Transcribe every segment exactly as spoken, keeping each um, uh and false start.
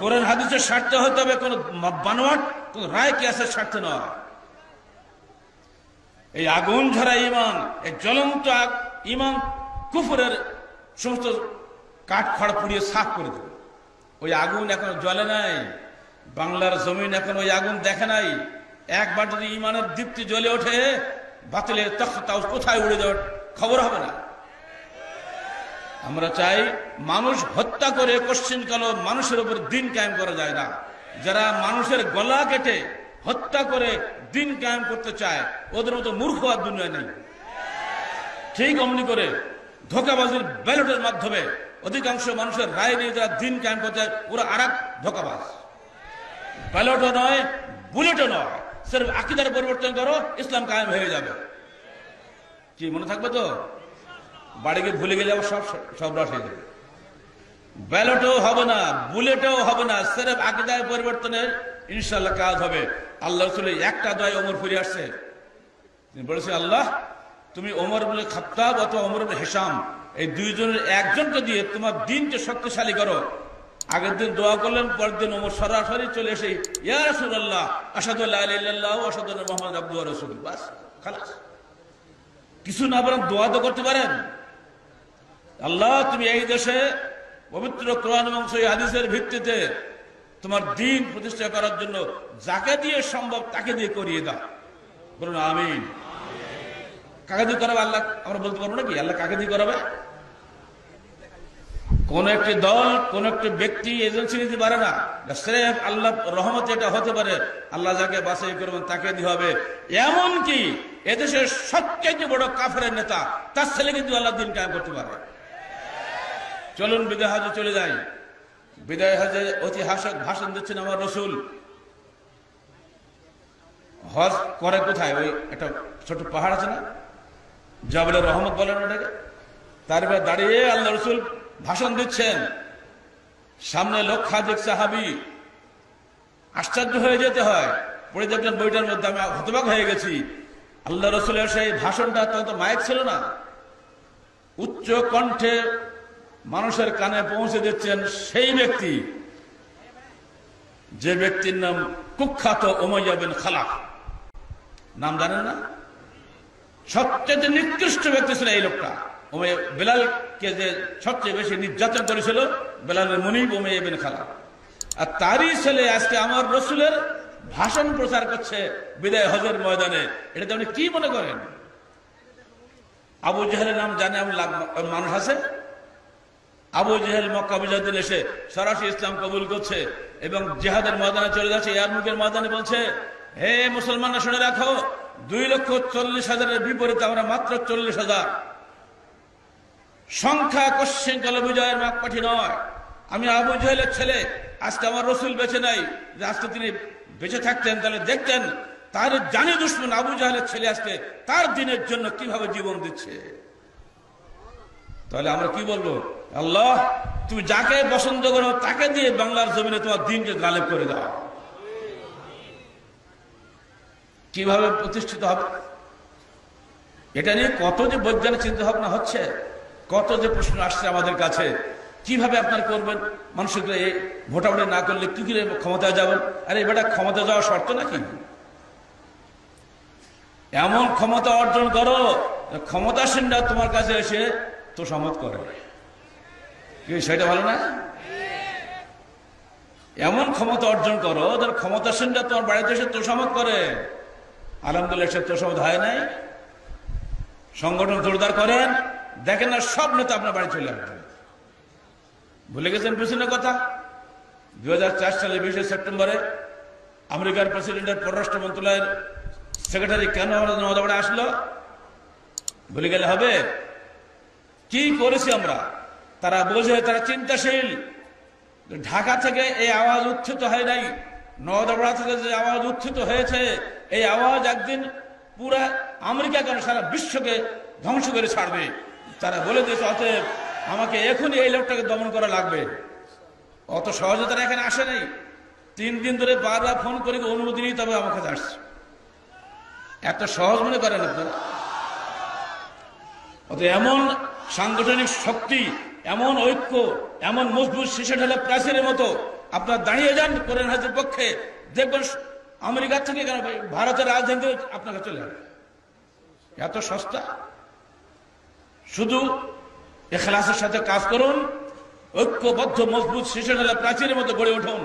কোরআন হাদিসের স্বার্থে হতে হবে, কোন বানোয়াট কোন রায় কিয়াসের স্বার্থে নয়। এই আগুন ঝরা ইমান, এই জ্বলন্ত ইমান কুফরের সমস্ত কাঠ খড় পুড়িয়ে সাফ করে দেবে। ওই আগুন এখন জ্বলে নাই, বাংলার জমিন এখন ওই আগুন দেখে নাই। একবার যদি ইমানের দীপ্তি জ্বলে ওঠে, বাতিলের তখ্ত কোথায় উড়ে যাওয়ার খবর হবে না। আমরা চাই মানুষ হত্যা করে কোশ্চিন কালো মানুষের উপর দিন কায়েম করা যায় না। যারা মানুষের গলা কেটে হত্যা করে দিন কায়েম করতে চায়, ওদের মতো মূর্খ আর দুনিয়া নেই। ঠিক অমনি করে ধোকাবাজির ব্যালটের মাধ্যমে অধিকাংশ মানুষের রায় নিয়ে যারা দিন কায়েম করতে চায়, ওরা আর এক ধোকাবাজ। ব্যালটও নয়, বুলেটও নয়, সিরফ আকিদার পরিবর্তন করো, ইসলাম কায়েম হয়ে যাবে। কি মনে থাকবে তো? বাড়ি গিয়ে ভুলে গেলে আবার সব সর্বনাশ হয়ে যাবে। ব্যালটও হবে না, বুলেটও হবে না, সিরফ আকিদার পরিবর্তনের ইনশাআল্লাহ কাজ হবে। আল্লাহ রাসূল একটা দয় ওমর ফিরে আসছে, তিনি বলেছে, আল্লাহ তুমি ওমর ইবনে খাত্তাব অথবা ওমর ইবনে হিশাম এই দুইজনের একজনকে দিয়ে তোমার দিনকে শক্তিশালী করো। আগের দিন দোয়া করলেন, পরের দিন ওমর সরাসরি চলে এসে ইয়া রাসূলুল্লাহ আশহাদু আল্লা ইলাহা ইল্লাল্লাহ ওয়া আশহাদু আন্না মুহাম্মাদান আবদুহু ওয়া রাসূলুহু। বাস, খালাস। কিছু না বলেন, দোয়া তো করতে পারেন। আল্লাহ তুমি এই দেশে পবিত্র কোরআন এবং সহিহ হাদিসের ভিত্তিতে তোমার দিন প্রতিষ্ঠা করার জন্য যাকে দিয়ে সম্ভব তাকে দিয়ে করিয়ে দাও। বলুন আমিন। কাকে দিয়ে করাবে আল্লাহ আমরা বলতে পারবো নাকি? আল্লাহ কাকে দিয়ে করাবে? কোন একটি দল, কোন একটি ব্যক্তি, এজেন্সি নিতে পারে না। স্রেফ আল্লাহ রহমতে এটা হতে পারে, আল্লাহ যাকে বাছাই করবেন তাকে দিয়ে হবে। এমনকি এদেশের সবচেয়ে বড় কাফের নেতা, তার ছেলে কিন্তু আল্লাহ দিন কায়েম করতে পারে। চলুন বিদায় হাজে চলে যাই। বিদায় হজে ঐতিহাসিক ভাষণ দিচ্ছেন আমার রসুল। হজ করে কোথায়? ওই একটা ছোট পাহাড় আছে না, জবলে রহমত বলেন ওটাকে। তারপরে দাঁড়িয়ে আল্লাহ রসুল ভাষণ দিচ্ছেন, সামনে লক্ষাধিক সাহাবি। আশ্চর্য হয়ে যেতে হয়, পড়ে দেখলেন বইটার মধ্যে, আমি হতবাক হয়ে গেছি। আল্লাহ রসুলের সেই ভাষণটা, তত মাইক ছিল না, উচ্চ কণ্ঠে মানুষের কানে পৌঁছে দিচ্ছেন সেই ব্যক্তি, যে ব্যক্তির নাম কুখ্যাত উমাইয়া বিন খালাফ। নাম জানেন না? সবচেয়ে নিকৃষ্ট ব্যক্তি ছিল এই লোকটা। উমাইয়া বেলালকে যে সবচেয়ে বেশি নির্যাতন করেছিল, বেলালের মুনিব উমাইয়া বিন খালাফ। আর তারই ছেলে আজকে আমার রসুলের ভাষণ প্রচার করছে বিদায় হজের ময়দানে। এটাতে আপনি কি মনে করেন? আবু জাহেলের নাম জানে আমি মানুষ আছে? আবু জেহেল মক্কা মুজাহিদিন এসে সরাসরি ইসলাম কবুল করছে এবং জিহাদের ময়দানে চলে যাচ্ছে। ইয়ারমুকের ময়দানে বলছে, হে মুসলমানরা শুনে রাখো, দুই লক্ষ চল্লিশ হাজারের বিপরীতে আমরা মাত্র চল্লিশ হাজার। সংখ্যা কোশ্চিন কালে বিজয়ের মাপকাঠি নয়। আমি আবু জেহেলের ছেলে, আজকে আমার রসুল বেঁচে নাই। যে আজকে তিনি বেঁচে থাকতেন তাহলে দেখতেন তার জানি দুশ্মন আবু জেহেলের ছেলে আজকে তার দিনের জন্য কিভাবে জীবন দিচ্ছে। তাহলে আমরা কি বলবো? আল্লাহ তুমি যাকে পছন্দ করো তাকে দিয়ে বাংলার জমিনে তোমার দিনকে গালেব করে দাও। কিভাবে প্রতিষ্ঠিত হবে এটা নিয়ে কত যে বৈজ্ঞানিক চিন্তা ভাবনা হচ্ছে, কত যে প্রশ্ন আসছে আমাদের কাছে। কিভাবে আপনার করবেন মানুষকে? এই ভোটাভুটি না করলে কি করে ক্ষমতায় যাবেন? আরে বেটা, ক্ষমতা যাওয়া শর্ত নাকি? এমন ক্ষমতা অর্জন করো ক্ষমতাসীনরা তোমার কাছে এসে তোষামত করে, সেটা ভালো না। এমন ক্ষমতা অর্জন করো যার ক্ষমতাসীনরা তোমার বাড়িতে এসে তোষামত করে। আলহামদুলিল্লাহ, সে তোষামত হয় নাই। সংগঠন জোরদার করেন, দেখেন না সব নেতা আপনার বাড়ি চলে আসবে। ভুলে গেছেন প্রেসিডেন্টের কথা? দুই হাজার চার সালে বিশে সেপ্টেম্বরে আমেরিকার প্রেসিডেন্টের পররাষ্ট্র মন্ত্রণালয়ের সেক্রেটারি কেন আমাদের নওদাবাড়ে আসলো? ভুলে গেলে হবে? কি করেছি আমরা? তারা বোঝে, তারা চিন্তাশীল। ঢাকা থেকে এই আওয়াজ উত্থিত হয় নাই, নওদাপাড়া থেকে যে আওয়াজ উত্থিত হয়েছে, এই আওয়াজ একদিন পুরা আমেরিকা কেন সারা বিশ্বকে ধ্বংস করে ছাড়বে। তারা বলে দিয়েছে, অতএব আমাকে এখনই এই লোকটাকে দমন করা লাগবে। অত সহজে তারা এখানে আসে নাই। তিন দিন ধরে বারবার ফোন করে অনুমতি নিয়ে তবে আমার কাছে আসছে। এত সহজ মনে করেন আপনারা? অত এমন সাংগঠনিক শক্তি, এমন ঐক্য, এমন মজবুত শিশে ঢালা প্রাচীরের মতো আপনারা দাঁড়িয়ে যান কোরআন হাদিসের পক্ষে, দেখবেন আমেরিকা থেকে কেন ভারতের রাজধানীতে আপনারা চলে আসবে। এত সস্তা। শুধু ইখলাসের সাথে কাজ করুন, ঐক্যবদ্ধ মজবুত শীর্ষনালা প্রাচীরের মতো গড়ে উঠুন।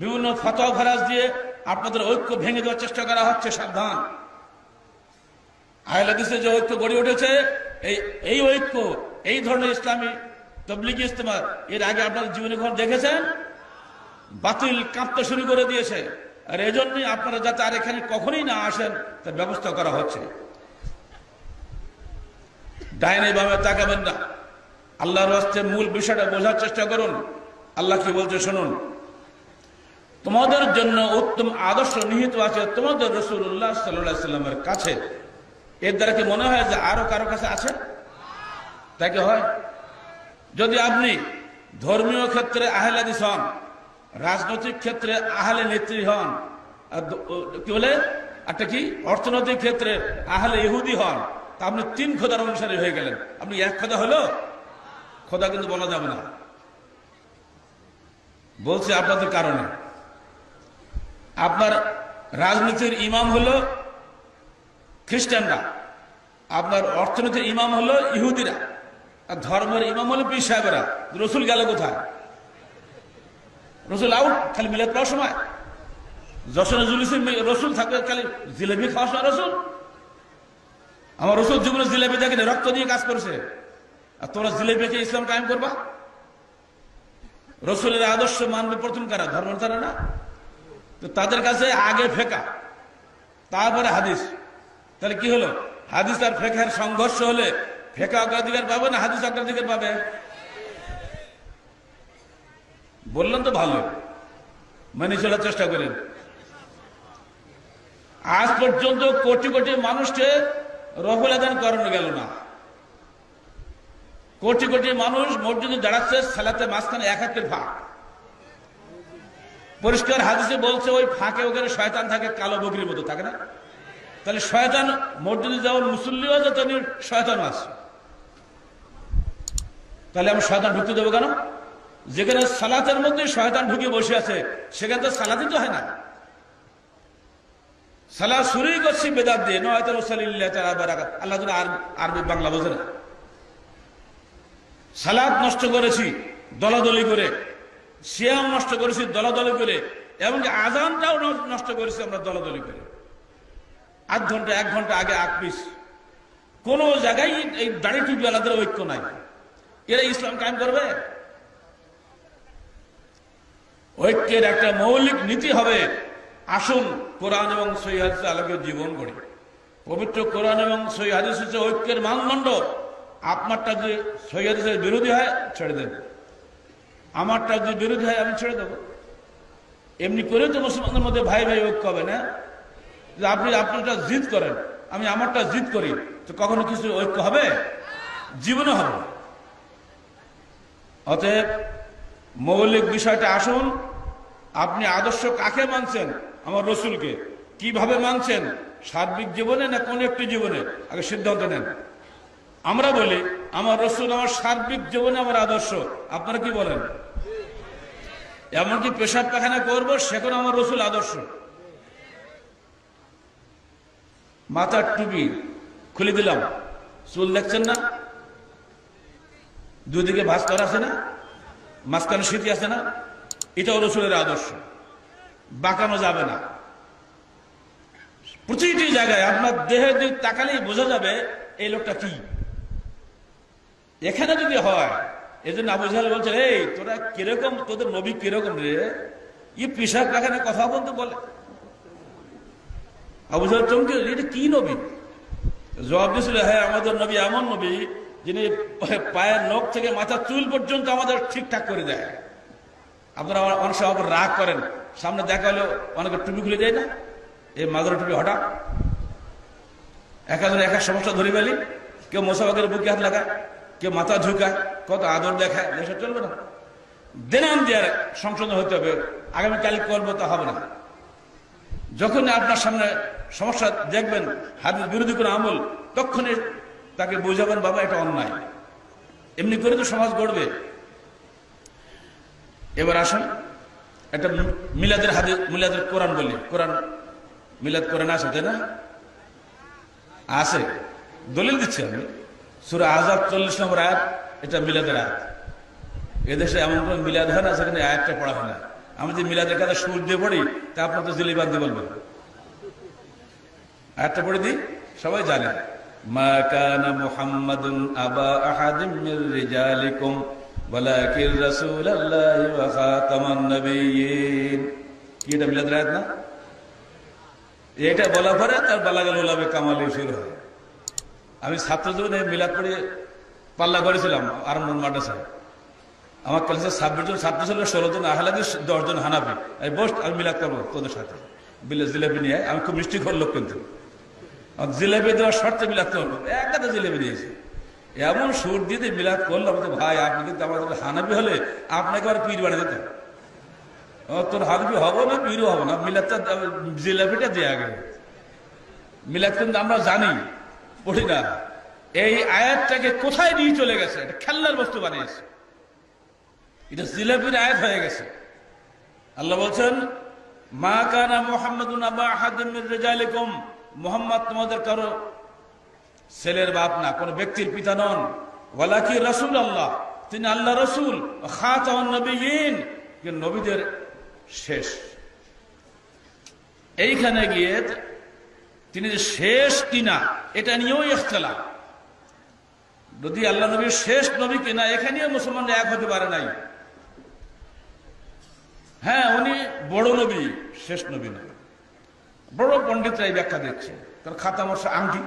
বিভিন্ন ফতোয়া ফরাজ দিয়ে আপনাদের ঐক্য ভেঙে দেওয়ার চেষ্টা করা হচ্ছে, সাবধান। আহলে হাদিসের যে ঐক্য গড়ে উঠেছে এই এই ঐক্য, এই ধরনের ইসলামী তবলিগি ইজতেমা এর আগে আপনার জীবনে ঘর দেখেছেন? বাতিল কাঁপতে শুরু করে দিয়েছে, আর এজন্যই আপনারা যাতে আর এখানে কখনোই না আসেন তার ব্যবস্থা করা হচ্ছে। ডাইনে বামে তাকাবেন না, আল্লাহর হস্তে মূল বিষয়টা বোঝার চেষ্টা করুন। আল্লাহ কি বলছে শুনুন, তোমাদের জন্য উত্তম আদর্শ নিহিত আছে তোমাদের রাসূলুল্লাহ সাল্লাল্লাহু আলাইহি সাল্লামের কাছে। এর দ্বারা কি মনে হয় যে আরো কারো কাছে আছে? তাকে হয়। যদি আপনি ধর্মীয় ক্ষেত্রে আহলে হাদিস হন, রাজনৈতিক ক্ষেত্রে আহলে নেত্রী হন, কি বলে একটা কি অর্থনৈতিক ক্ষেত্রে আহলে ইহুদি হন, তা আপনি তিন খোদার অনুসারী হয়ে গেলেন। আপনি এক খোদা হলো? খোদা কিন্তু বলা যাবে না, বলছে আপনাদের কারণে। আপনার রাজনীতির ইমাম হলো খ্রিস্টানরা, আপনার অর্থনীতির ইমাম হলো ইহুদিরা, আর ধর্মের ইমাম হলো পীর সাহেবরা। রসুল গেল কোথায়? রসুল আউট, খালি মিলাদ পাওয়ার সময়। যশোরে জুলিসে রসুল থাকবে, খালি জিলেবি খাওয়ার সময় রসুল। আমার রসুল জীবনে জিলেবি দেখেনি, রক্ত দিয়ে কাজ করছে, আর তোমরা জিলেবিকে ইসলাম কায়েম করবা? রসুলের আদর্শ মানবে প্রথম কারা? ধর্মের তারা না। তো তাদের কাছে আগে ফেকা, তারপরে হাদিস। তাহলে কি হলো? হাদিস আর ফেকার সংঘর্ষ হলে ফেকা অগ্রাধিকার পাবে না হাদিস অগ্রাধিকার পাবে? বললেন তো ভালো, মেনে চলার চেষ্টা করেন। আজ পর্যন্ত কোটি কোটি মানুষকে রফল আদান করানো গেল না। কোটি কোটি মানুষ মসজিদে দাঁড়াচ্ছে, সালাতে মাঝখানে এক হাতের ফাঁক। পরিষ্কার হাদিসে বলছে ওই ফাঁকে ওখানে শয়তান থাকে, কালো বকরির মতো থাকে না? তাহলে শয়তান মসজিদে যাওয়ার মুসল্লিও আছে, তেমনি শয়তান আছে। তাহলে আমি শয়তান ঢুকতে দেবো কেন? যেখানে সালাতের মধ্যে শয়তান ঢুকে বসে আছে, সেখানে তো সালাতই তো হয় না। সালাত শুরুই করছি বেদাত দিয়ে, নয়তো রসুলিল্লাহ তাআলা বারাকাত। আল্লাহ তাআলা আরবি বাংলা বোঝে না। সালাত নষ্ট করেছি দলাদলি করে, সিয়াম নষ্ট করেছি দলাদলি করে, এমনকি আজানটাও নষ্ট করেছি আমরা দলাদলি করে। আধ ঘন্টা এক ঘন্টা আগে আগ পিস। কোনো জায়গায় এই দাড়ি টুপিওয়ালাদের ঐক্য নাই। এরা ইসলাম কায়েম করবে? ঐক্যের একটা মৌলিক নীতি হবে, আসুন কোরআন এবং সহিহ হাদিসের আলোকে জীবন গড়ি। পবিত্র কোরআন এবং সহিহ হাদিস হচ্ছে ঐক্যের মানদণ্ড। আপনারটা যদি সহিহ হাদিসের বিরোধী হয় ছেড়ে দেব, আমারটা যদি বিরোধী হয় আমি ছেড়ে দেবো। এমনি করেও তো মুসলমানদের মধ্যে ভাই ভাই ঐক্য হবে না? আপনি আপনারটা জিদ করেন, আমি আমারটা জিদ করি, তো কখনো কিছু ঐক্য হবে? জীবনে হবে। অতএব মৌলিক বিষয়টা আসুন, আপনি আদর্শ কাকে মানছেন? আমার রসুলকে। কিভাবে মানছেন? সার্বিক জীবনে না কোন একটি জীবনে? আগে সিদ্ধান্ত নেন। আমরা বলি আমার রসুল আমার সার্বিক জীবনে আমার আদর্শ। আপনারা কি বলেন? এমনকি পেশাব পায়খানা করবো, সেখানে আমার রসুল আদর্শ। মাথার টুপি খুলে দিলাম, চুল দেখছেন না? দুদিকে ভাঁজ করা আছে না, মাঝখানে স্মৃতি আছে না? এটাও রসুলের আদর্শ। বাঁকানো যাবে না। প্রতিটি জায়গায় আপনার দেহের দিক তাকালেই বোঝা যাবে এই লোকটা কি। এখানে যদি হয়, এজন্য আবু জাহেল বলছে, এই তোরা কিরকম, তোদের নবী কিরকম রে, ই পেশাব পায়খানার কথা বলতে বলে। আবু জাহেল চমকে, এটা কি নবী? জবাব দিয়েছিল, হ্যাঁ আমাদের নবী এমন নবী যিনি পায়ের নখ থেকে মাথার চুল পর্যন্ত আমাদের ঠিকঠাক করে দেয়। আপনারা অনেক সময় রাগ করেন, সামনে দেখা হলেও অনেকে টুপি খুলে দেয় না, এই মাদার টুপি হঠাৎ একাধারে একা সমস্যা ধরে ফেলি। কেউ মোসাফাকের বুকে হাত লাগায়, কেউ মাথা ঝুঁকায়, কত আদর দেখায়। দেশে চলবে না। দেনাম দেওয়ার সংশোধন হতে হবে। আগামীকাল করবো তা হবে না। যখন আপনার সামনে সমস্যা দেখবেন, হাদিস বিরোধী কোনো আমল, তখনই তাকে বোঝাবেন, বাবা এটা অন্যায়। এমনি করে তো সমাজ গড়বে। এবার আসুন একটা মিলাদের হাতে মিলাদের কোরআন বলে কোরআন মিলাদ কোরআন আছে তাই না আছে দলিল দিচ্ছি আমি সূরা আহজাব চল্লিশ নম্বর আয়াত এটা মিলাদের আয়াত এদেশে এমন কোন মিলাদ হয় না সেখানে আয়াতটা পড়া হয় না আমি যে মিলাদের কথা সুর দিয়ে পড়ি তা আপনারা তো জেলে বাঁধতে বলবেন আয়াতটা পড়ে দিই সবাই জানে মা কানা মুহাম্মাদুন আবা আহাদিম মির রিজালিকুম ওয়ালাকিন রাসূলুল্লাহি ওয়া খাতামান নবিয়্যিন এটা মিলাদের আয়াত না এটা বলা পরে তার বালাগাল উলামা কামাল শুরু হয় আমি ছাত্র জীবনে মিলাদ পড়ে পাল্লা করেছিলাম আরমন মাদ্রাসায় আমার ক্লাসে ছাব্বিশ জন ছাত্র ছিল ষোলো জন আহলাদিস দশ জন হানাফি আমি বস আমি মিলাদ করবো তোদের সাথে বিলেজ জিলেবি নিয়ে আমি খুব মিষ্টি ঘর লোক কিন্তু জিলেবি দেওয়ার শর্তে মিলাদ করবো এক কথা জিলেবি দিয়েছি এমন সুর দিয়ে দিয়ে মিলাদ করলাম তো ভাই আপনি কিন্তু আমাদের হানাফি হলে আপনাকে আর পীর বানিয়ে দিতেন তোর হানাফি হবো না পীরও হবো না মিলাদটা জিলেবিটা দিয়ে আগে মিলাদ কিন্তু আমরা জানি পড়ি না এই আয়াতটাকে কোথায় নিয়ে চলে গেছে এটা খেলার বস্তু বানিয়েছে এটা জিলাপির আয়াত হয়ে গেছে আল্লাহ বলছেন মা কানা মুহাম্মাদুন আবা আহাদিম মির রিজালিকুম মুহাম্মদ তোমাদের কারো ছেলের বাপ না কোন ব্যক্তির পিতা নন ওয়ালাকি রাসূলুল্লাহ তিনি আল্লাহ রাসূল খাতামুন নবিয়্যিন যে নবীদের শেষ এইখানে গিয়ে তিনি যে শেষ কিনা এটা নিয়েও ইখতিলাফ যদি আল্লাহ নবীর শেষ নবী কিনা এখানেও মুসলমানরা এক হতে পারে নাই হ্যাঁ উনি বড় নবী শেষ নবী নয় বড় পণ্ডিতরাই ব্যাখ্যা দিচ্ছে কারণ খাতামর্শ আংটি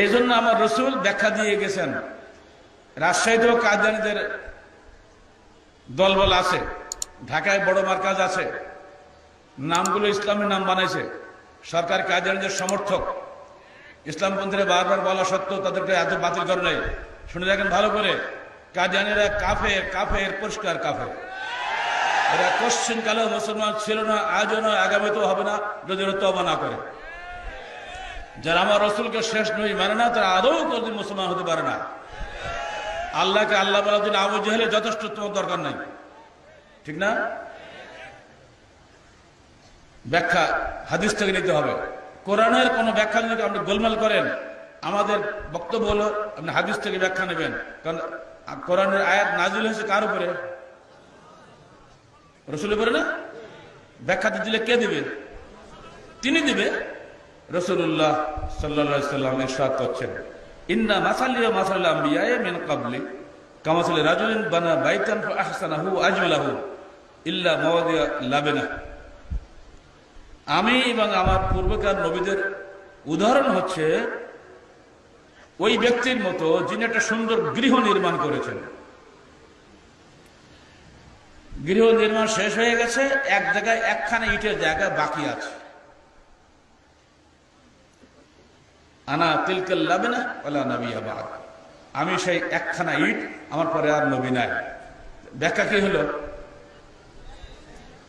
এই জন্য আমার রসুল ব্যাখ্যা দিয়ে গেছেন রাজশাহীতেও কাদিয়ানীদের দলবল আছে ঢাকায় বড় মার্কাজ আছে নামগুলো ইসলামের নাম বানাইছে সরকার কাদিয়ানীদের সমর্থক ইসলামপন্থীরা বারবার বলা সত্ত্বেও তাদেরকে এত বাতিল করে নাই শুনে রাখেন ভালো করে কাদিয়ানীরা কাফের কাফের পরিষ্কার কাফের এরা কোশ্চিনকালেও মুসলমান ছিল না আজও নয় আগামীতেও হবে না যদি ওরা তওবা না করে যারা আমার রসুলকে শেষ নবী মানে না তারা আদৌ কোনদিন মুসলমান হতে পারে না আল্লাহকে আল্লাহ বলার জন্য আবু জেহেলে যথেষ্ট তোমার দরকার নাই ঠিক না ব্যাখ্যা হাদিস থেকে নিতে হবে কোরআনের কোনো ব্যাখ্যা যদি আপনি গোলমাল করেন আমাদের বক্তব্য হলো আপনি হাদিস থেকে ব্যাখ্যা নেবেন কারণ কোরআনের আয়াত নাজিল হয়েছে কার উপরে রসুলের উপরে না ব্যাখ্যা দিলে কে দিবে তিনি দিবে রাসূলুল্লাহ সাল্লাল্লাহু আলাইহি সাল্লাম ইরশাদ করছেন ইন্না মাসালিয়া মাসাল আম্বিয়া মিন ক্বাবলি কামাসালি রাজুলিন বানা বাইতান ফা আহসানাহু আজমালাহু ইল্লা মাওদিয়া লাবিনা আমি এবং আমার পূর্বকার নবীদের উদাহরণ হচ্ছে ওই ব্যক্তির মতো যিনি একটা সুন্দর গৃহ নির্মাণ করেছেন গৃহ নির্মাণ শেষ হয়ে গেছে এক জায়গায় একখানা ইটের জায়গা বাকি আছে আনা তিলকাল লাবিনা ওয়ালা নাবিয়্যা বা'দ আমি সেই একখানা ইট আমার পরে আর নবী নাই ব্যাখ্যা কি হলো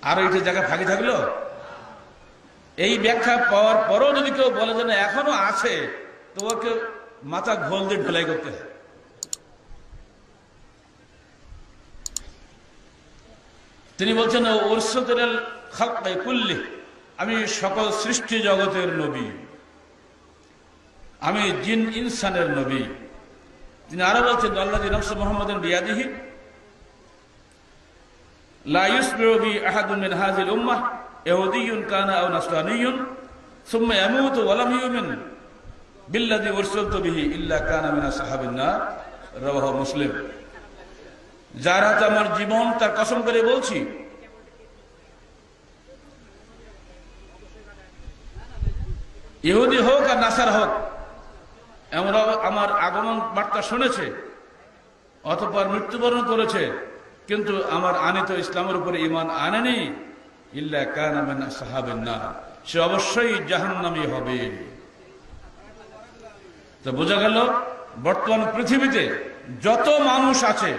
আর ইটের জায়গা ফাঁকি থাকলো এই ব্যাখ্যা পাওয়ার পরও যদি কেউ বলে যে এখনো আছে তো ওকে মাথা ঘোল দিয়ে ঢালাই করতে হয় তিনি বলছেন ওরসুতুল খালকি কুল্লি আমি সকল সৃষ্টি জগতের নবী আমি জিন ইনসানের নবী তিনি আরো বলছেন আল্লাযী নাফসু মুহাম্মাদান বিয়াদিহি লা ইউসমিউ বি আহাদুন মিন হাযিল উম্মাহ ইহুদিয়ুন কানা আও নাসরানিয়ুন সুম্মা ইয়ামুতু ওয়া লাম ইউমিন বিল্লাযী উরসিলতু বিহি ইল্লা কানা মিন আসহাবিন নার রাওয়াহু মুসলিম যার হাতে আমার জীবন তার কসম করে বলছি ইহুদি হোক আর নাসার হোক এমন আমার আগমন বার্তা শুনেছে অতঃপর মৃত্যুবরণ করেছে কিন্তু আমার আনিত ইসলামের উপরে ঈমান আনেনি ইল্লা কানা মিন আসহাবিন নার সে অবশ্যই জাহান্নামী হবে তো বোঝা গেল বর্তমান পৃথিবীতে যত মানুষ আছে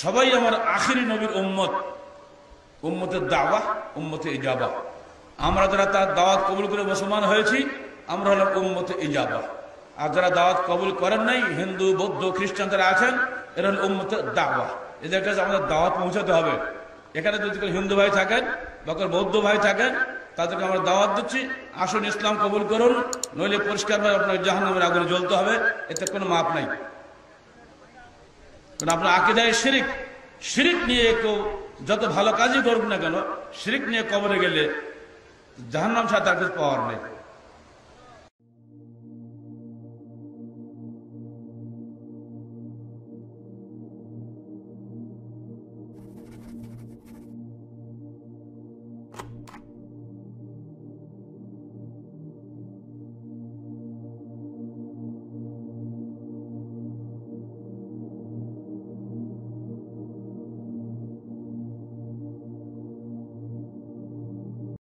সবাই আমার আখিরি নবীর উম্মত উম্মতের দাওয়া উম্মতে ইজাবা আমরা যারা তার দাওয়াত কবুল করে মুসলমান হয়েছি আমরা হলাম উম্মতে ইজাবা আর যারা দাওয়াত কবুল করেন নাই হিন্দু বৌদ্ধ খ্রিস্টান যারা আছেন এরা হল উম্মতের দাওয়া এদের কাছে আমাদের দাওয়াত পৌঁছাতে হবে এখানে যদি কোনো হিন্দু ভাই থাকেন বা কোনো বৌদ্ধ ভাই থাকেন তাদেরকে আমরা দাওয়াত দিচ্ছি আসুন ইসলাম কবুল করুন নইলে পরিষ্কারভাবে আপনার জাহান্নামের আগুনে জ্বলতে হবে এতে কোনো মাপ নাই কারণ আপনার আকীদায় শিরক শিরক নিয়ে কেউ যত ভালো কাজই করুক না কেন শিরক নিয়ে কবরে গেলে জাহান্নাম ছাড়া তার কিছু পাওয়ার নেই।